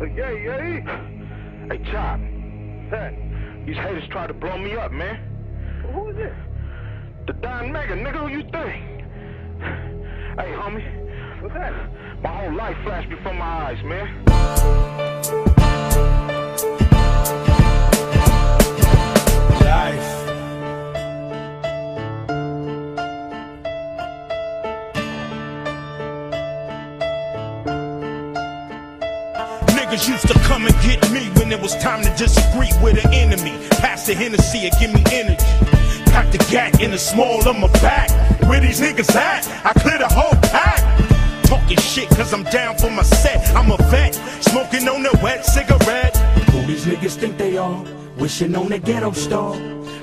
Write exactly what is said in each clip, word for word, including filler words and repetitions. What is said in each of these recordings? Yeah, yeah. Hey, Chop. Hey, these haters try to blow me up, man. Who is it? The Don Mega, nigga. Who you think? Hey, homie. What's that? My whole life flashed before my eyes, man. Life. Used to come and get me when it was time to disagree with an enemy. Pass the Hennessy and give me energy. Pack the gat in the small of my back. Where these niggas at? I clear the whole pack. Talking shit cause I'm down for my set. I'm a vet, smoking on a wet cigarette. Who these niggas think they are? Wishing on the ghetto star.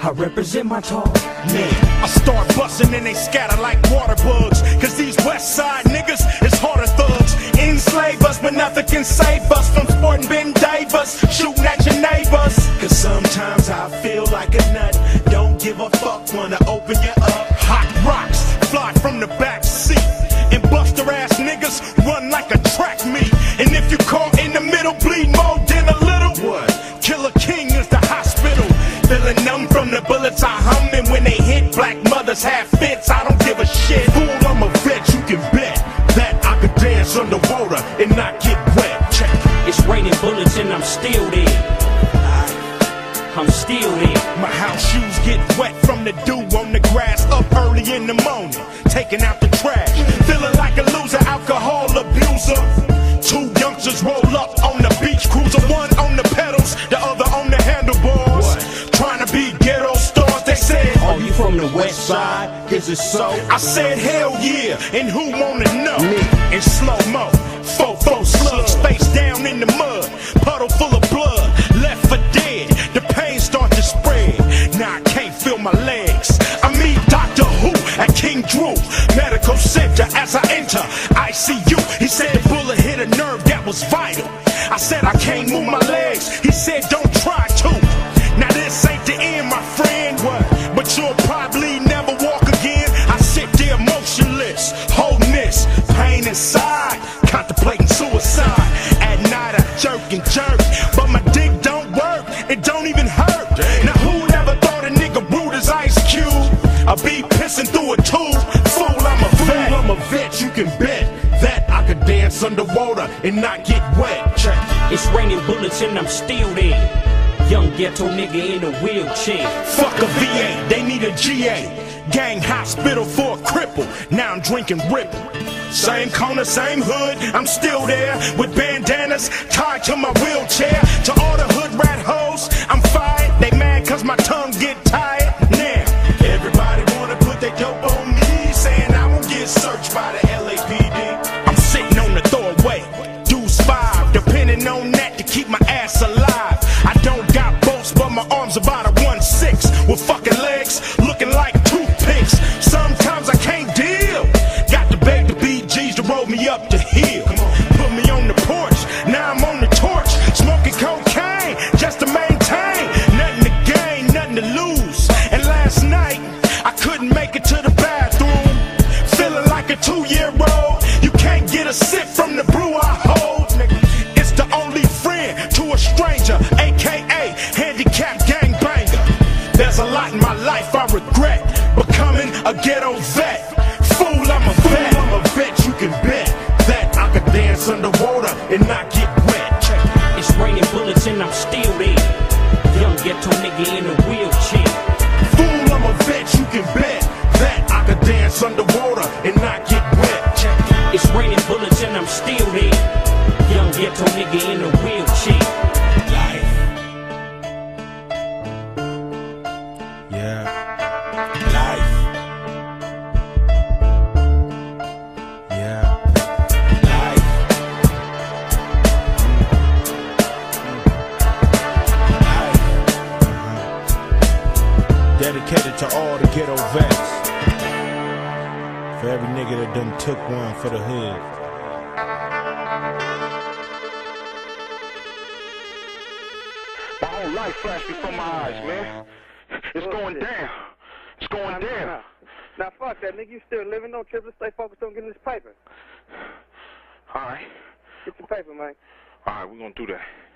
I represent my talk. Man, I start busting and they scatter like water bugs. Cause these west side niggas is harder thugs. Enslave us, but nothing can save us from sporting Ben Davis, shooting at your neighbors. Cause sometimes I feel like a nut. Don't give a fuck, wanna open you up. Hot rocks fly from the back seat. And buster ass niggas run like a track meet. And if you caught in the middle, bleed more than a little. What? Killer King is the hospital. Feeling numb from the bullets I hum. And when they hit, black mothers have fits. I don't give a shit. Fool, I'm a vet, you can bet that I could dance underwater and not get wet. Check. It's raining bullets and I'm still there. I'm still there. My house shoes get wet from the dew on the grass. Up early in the morning, taking out the trash. Feeling like a loser, alcohol abuser. Two youngsters roll up on the beach cruiser. One on the pedals, the other on the handlebars. What? Trying to be ghetto stars, they said. Are you from the west side? Is it so? I said hell yeah, and who wanna know? Me. In slow-mo, fo-fo slugs, face down in the mud, puddle full of blood, left for dead, the pain start to spread. Now I can't feel my legs. I meet Doctor Who at King Drew Medical Center as I enter I C U. He said the bullet hit a nerve that was vital. I said I can't move my legs. He said don't try to. Now this ain't the end, my friend. What? But you'll probably never walk again. I sit there motionless, holding this pain inside, contemplating suicide. At night I jerk and jerk, but my dick don't work. It don't even hurt. Damn. Now who never thought a nigga rude as Ice Cube? I'll be pissing through a tube. Fool, I'm a Fool, vet. I'm a vet. You can bet that I could dance underwater and not get wet. Check. It's raining bullets and I'm still there. Young ghetto nigga in a wheelchair. Fuck a V A, they need a G A. Gang hospital for a cripple. Now I'm drinking Ripple. Same corner, same hood, I'm still there. With bandanas tied to my wheelchair. To all the hood rat hoes, I'm fired. They mad cause my tongue get tired. Now, everybody wanna put their dope on me. Saying I won't get searched by the L A P D. I'm sitting on the throwaway. Deuce five, depending on that to keep my ass alive. My arms about a one six with fucking legs looking like toothpicks. Sometimes I can't deal. Got to beg the B Gs to roll me up the hill. Put me on the porch, now I'm on the torch. Smoking cocaine just to maintain. Nothing to gain, nothing to lose. And last night, I couldn't make it to the bathroom. Feeling like a two-year-old. You can't get a sip from the brew I hold. It's the only friend to a stranger, A K A handicapped gangbanger. There's a lot in my life I regret, becoming a ghetto vet. Fool, I'm a vet. Fool, I'm a vet. You can bet that I could dance underwater and not get wet. Check. It's raining bullets and I'm still there. Young ghetto nigga in a wheelchair. Fool, I'm a vet. You can bet that I could dance underwater and not get wet. Check. It's raining bullets and I'm still there. Young ghetto nigga in a wheelchair. Dedicated to all the ghetto vets. For every nigga that done took one for the hood. My whole life flashed before my eyes, man. It's going down. It's going down. Now fuck that, nigga. You still living? Don't trip. Let's stay focused on getting this paper. All right. Get some paper, man. All right, we're going to do that.